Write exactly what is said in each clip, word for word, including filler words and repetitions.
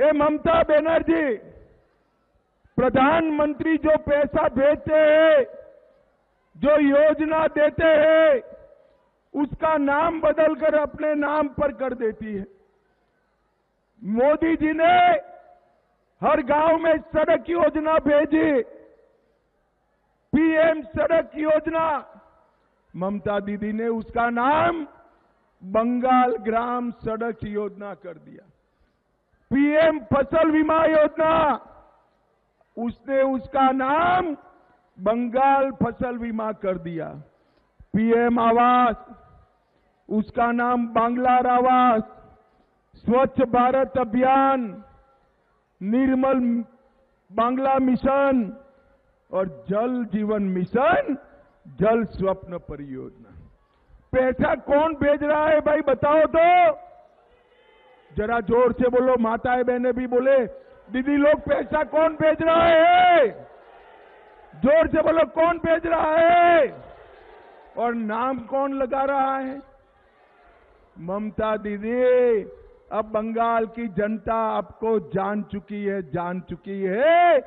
ये ममता बनर्जी प्रधानमंत्री जो पैसा भेजते हैं, जो योजना देते हैं, उसका नाम बदलकर अपने नाम पर कर देती है। मोदी जी ने हर गांव में सड़क योजना भेजी, पीएम सड़क योजना। ममता दीदी ने उसका नाम बंगाल ग्राम सड़क योजना कर दिया। पीएम फसल बीमा योजना, उसने उसका नाम बंगाल फसल बीमा कर दिया। पीएम आवास, उसका नाम बांग्लार आवास। स्वच्छ भारत अभियान, निर्मल बांग्ला मिशन और जल जीवन मिशन, जल स्वप्न परियोजना। पैसा कौन भेज रहा है भाई, बताओ तो जरा जोर से बोलो। माताएं बहनें भी बोले, दीदी लोग, पैसा कौन भेज रहा है? जोर से बोलो, कौन भेज रहा है और नाम कौन लगा रहा है? ममता दीदी, अब बंगाल की जनता आपको जान चुकी है, जान चुकी है।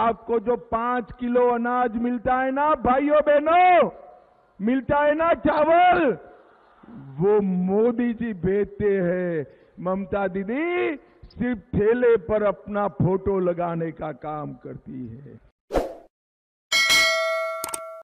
आपको जो पांच किलो अनाज मिलता है ना भाइयों बहनों, मिलता है ना चावल, वो मोदी जी भेजते हैं। ममता दीदी सिर्फ ठेले पर अपना फोटो लगाने का काम करती है।